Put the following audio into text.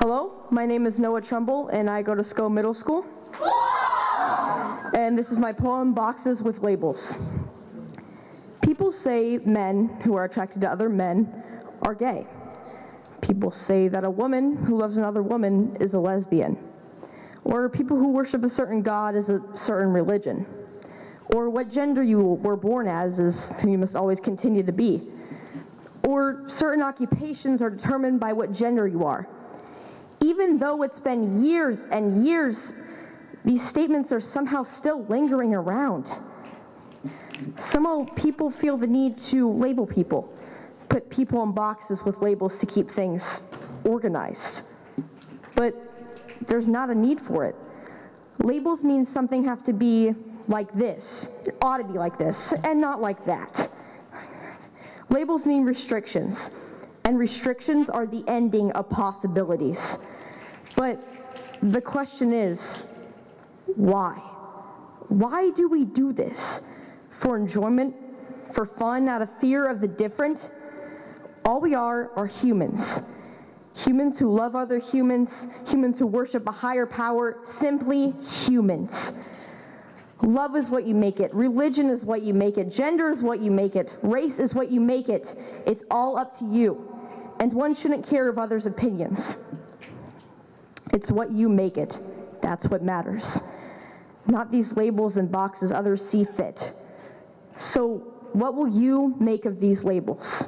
Hello, my name is Noah Trumbull, and I go to Schoo Middle School. And this is my poem, Boxes with Labels. People say men who are attracted to other men are gay. People say that a woman who loves another woman is a lesbian. Or people who worship a certain god is a certain religion. Or what gender you were born as is who you must always continue to be. Or certain occupations are determined by what gender you are. Even though it's been years and years, these statements are somehow still lingering around. Somehow people feel the need to label people, put people in boxes with labels to keep things organized. But there's not a need for it. Labels mean something have to be like this. It ought to be like this, and not like that. Labels mean restrictions, and restrictions are the ending of possibilities. But the question is, why? Why do we do this? For enjoyment? For fun? Out of fear of the different? All we are humans. Humans who love other humans, humans who worship a higher power, simply humans. Love is what you make it. Religion is what you make it. Gender is what you make it. Race is what you make it. It's all up to you. And one shouldn't care of others' opinions. It's what you make it. That's what matters. Not these labels and boxes others see fit. So what will you make of these labels?